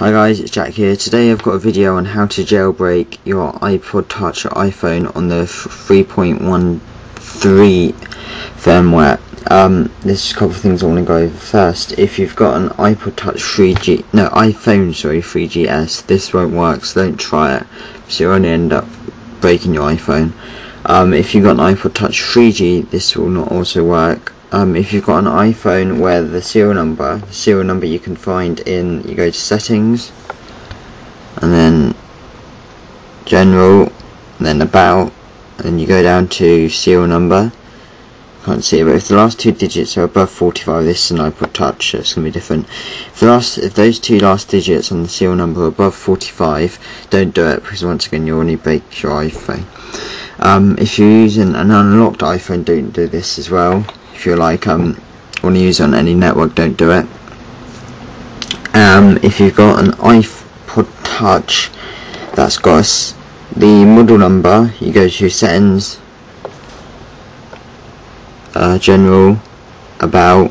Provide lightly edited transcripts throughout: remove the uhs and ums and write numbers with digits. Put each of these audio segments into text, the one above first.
Hi guys, it's Jack here. Today I've got a video on how to jailbreak your iPod Touch or iPhone on the 3.1.3 firmware. There's a couple of things I want to go over first. If you've got an iPod Touch 3GS, this won't work, so don't try it. So you'll only end up breaking your iPhone. If you've got an iPod Touch 3G, this will not also work. If you've got an iPhone where the serial number you can find in, you go to settings and then general, and then about, and you go down to serial number. Can't see it, but if the last two digits are above 45, this is an iPod Touch, so it's going to be different. If those two last digits on the serial number are above 45, don't do it, because once again you'll only break your iPhone. If you're using an unlocked iPhone, don't do this as well. If you want to use it on any network, don't do it. If you've got an iPod Touch that's got the model number, you go to settings, general, about,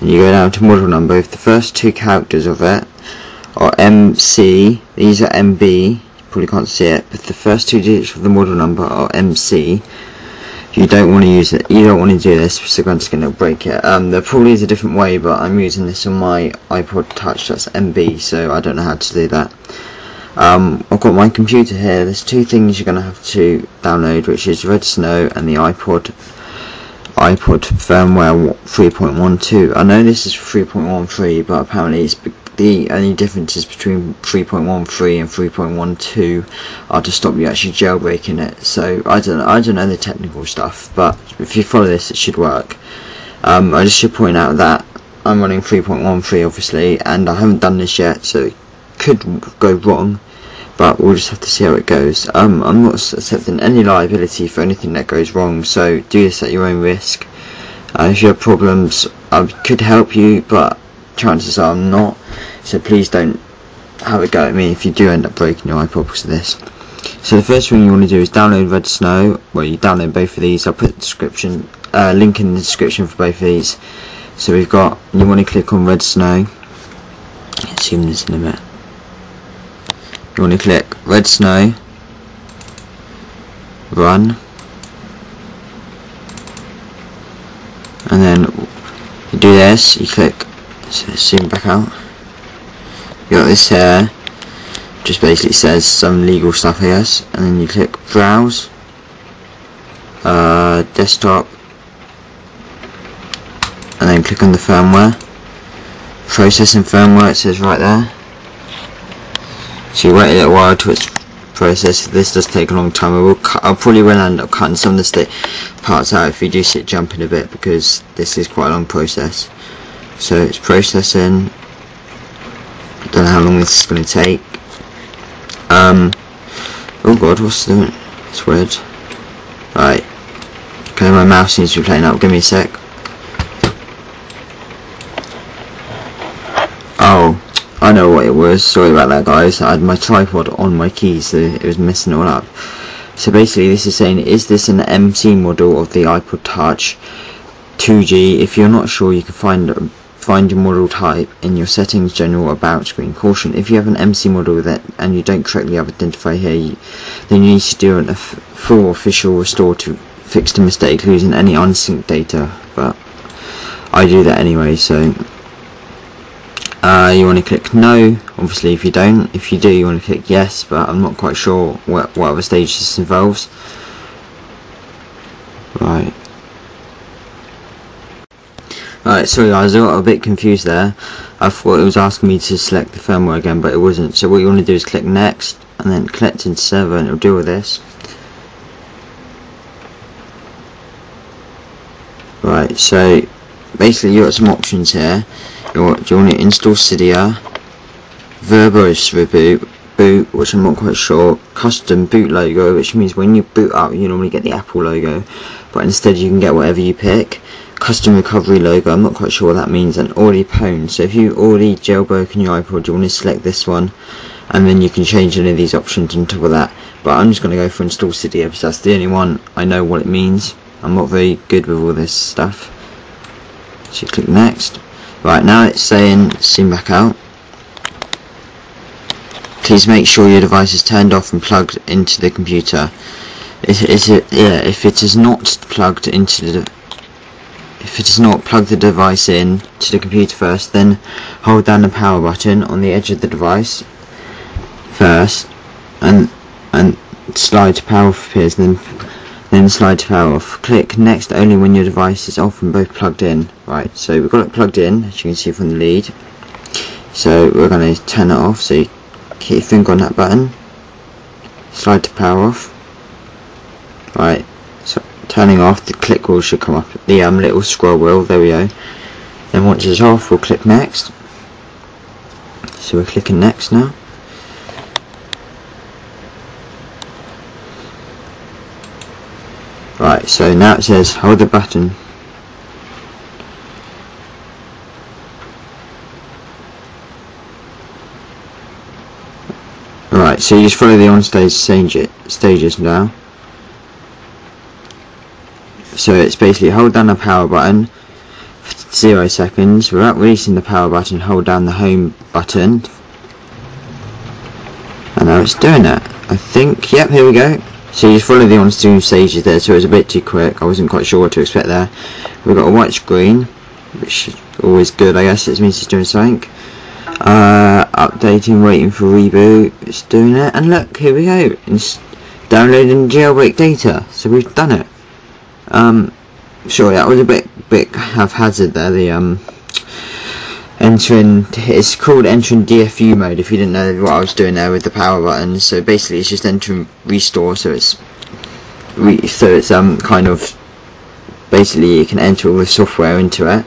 and you go down to model number. If the first two characters of it are MC, these are MB, you probably can't see it, but the first two digits of the model number are MC. You don't want to use it. You don't want to do this, so I'm just going to break it. There probably is a different way, but I'm using this on my iPod Touch that's MB, so I don't know how to do that. I've got my computer here. There's two things you're going to have to download, which is redsn0w and the iPod firmware 3.1.2. I know this is 3.1.3, but apparently it's the only differences between 3.1.3 and 3.1.2 are to stop you actually jailbreaking it. So I don't know the technical stuff, but if you follow this, it should work. I just should point out that I'm running 3.1.3 obviously, and I haven't done this yet, so it could go wrong, but we'll just have to see how it goes. I'm not accepting any liability for anything that goes wrong, so do this at your own risk. If you have problems, I could help you, but chances are I'm not, so please don't have a go at me if you do end up breaking your iPod because of this. So the first thing you want to do is download redsn0w. Well, you download both of these. I'll put description link in the description for both of these. So we've got, you want to click on redsn0w. Let's zoom this in a minute. You want to click redsn0w, run, and then you do this. You click, so let's zoom back out. You got this here, just basically says some legal stuff, I guess, and then you click browse, desktop, and then click on the firmware, processing firmware, it says right there. So you wait a little while till it's processed. This does take a long time. I'll probably will end up cutting some of the parts out if you do see it jumping a bit, because this is quite a long process. So it's processing. I don't know how long this is going to take. Oh god, what's doing? It's weird. Right. Okay, my mouse needs to be playing up. Give me a sec. Oh, I know what it was. Sorry about that, guys. I had my tripod on my keys, so it was messing it all up. So basically, this is saying, is this an MC model of the iPod Touch 2G? If you're not sure, you can find your model type in your settings, general, about, screen, caution. If you have an MC model that and you don't correctly identify here, then you need to do a full official restore to fix the mistake losing any unsynced data, but I do that anyway. So you want to click no, obviously. If you don't, if you do, you want to click yes, but I'm not quite sure what other stage this involves. Right. Alright, sorry guys, I got a bit confused there. I thought it was asking me to select the firmware again, but it wasn't. So what you want to do is click next, and then connect into server, and it'll deal with this. Right, so basically you got some options here. You want to install Cydia, verbose reboot, boot, which I'm not quite sure, custom boot logo, which means when you boot up you normally get the Apple logo, but instead you can get whatever you pick. Custom recovery logo, I'm not quite sure what that means, and already pwned. So if you already jailbroken your iPod, you want to select this one, and then you can change any of these options on top of that. But I'm just going to go for install Cydia because that's the only one I know what it means. I'm not very good with all this stuff. So you click next. Right, now it's saying zoom back out. please make sure your device is turned off and plugged into the computer. If it is not plugged into the plug the device in to the computer first, then hold down the power button on the edge of the device first, and slide to power off appears, then slide to power off. Click next only when your device is off and both plugged in. Right, so we've got it plugged in, as you can see from the lead. So we're going to turn it off, so you keep your finger on that button, slide to power off. Right, so turning off, the click wheel should come up, the little scroll wheel, there we go. Then once it's off, we'll click next. So we're clicking next now. Right, so now it says hold the button. Right, so you just follow the on-stage stages now. So it's basically hold down the power button for 0 seconds. Without releasing the power button, hold down the home button. And now it's doing it, I think. Yep, here we go. So you just follow the on-stage stages there, so it was a bit too quick. I wasn't quite sure what to expect there. We've got a white screen, which is always good, I guess. It means it's doing something. Updating, waiting for reboot. It's doing it. And look, here we go. It's downloading jailbreak data. So we've done it. Sorry, that was a bit haphazard there, the entering, it's called entering DFU mode, if you didn't know what I was doing there with the power button. So basically it's just entering restore, so it's kind of, basically you can enter all the software into it.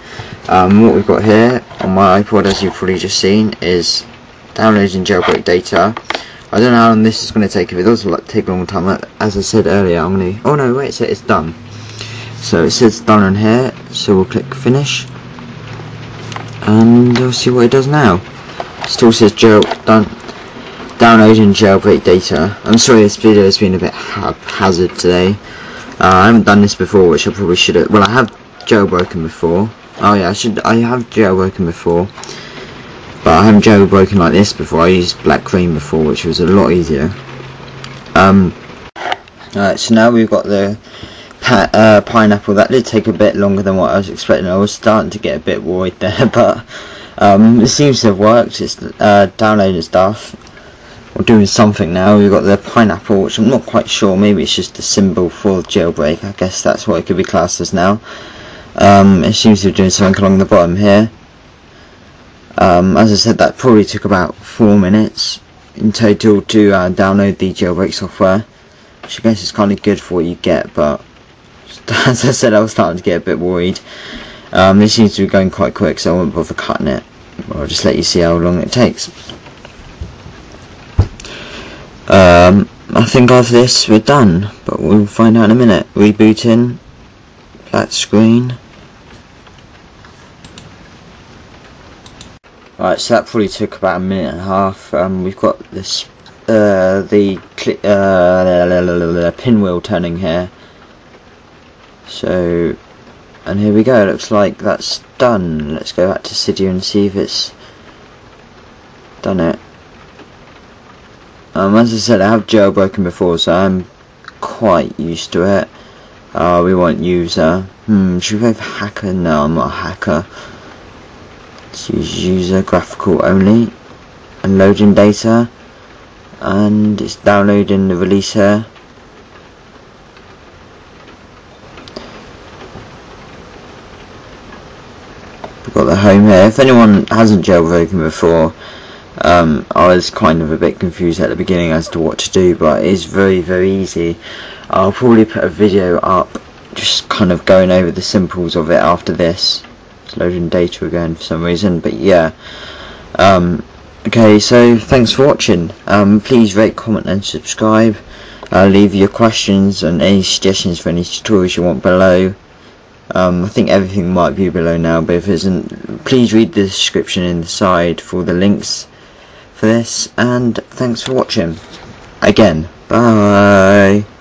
What we've got here on my iPod, as you've probably just seen, is downloading jailbreak data. I don't know how long this is going to take. If it does take a long time, as I said earlier, I'm going to, oh no wait, so it's done. So it says done on here, so we'll click finish, and we'll see what it does now. It still says downloading jailbreak data. I'm sorry this video has been a bit haphazard today. I haven't done this before, which I probably should have. Well, I have jailbroken before. Oh yeah, I have jailbroken before, but I haven't jailbroken like this before. I used black cream before, which was a lot easier. Alright, so now we've got the pineapple. That did take a bit longer than what I was expecting. I was starting to get a bit worried there, but it seems to have worked. It's downloading stuff or doing something. Now we've got the pineapple, which I'm not quite sure, maybe it's just a symbol for jailbreak, I guess that's what it could be classed as now. It seems to be doing something along the bottom here. As I said, that probably took about 4 minutes in total to download the jailbreak software, which I guess is kind of good for what you get, but as I said, I was starting to get a bit worried. This seems to be going quite quick, so I won't bother cutting it. I'll just let you see how long it takes. I think after this we're done, but we'll find out in a minute. Rebooting, black screen. Right, so that probably took about 1.5 minutes. We've got this the pinwheel turning here. So, and here we go, looks like that's done. Let's go back to Cydia and see if it's done it. As I said, I have jailbroken before, so I'm quite used to it. We want user. Should we have hacker? No, I'm not a hacker. Let's use user, graphical only. And loading data. And it's downloading the release here. Got the home here. If anyone hasn't jailbroken before, I was kind of a bit confused at the beginning as to what to do, but it's very, very easy. I'll probably put a video up just kind of going over the simples of it after this. It's loading data again for some reason, but yeah. Okay, so thanks for watching. Please rate, comment and subscribe. Leave your questions and any suggestions for any tutorials you want below. I think everything might be below now, but if it isn't, please read the description inside for the links for this, and thanks for watching again. Bye.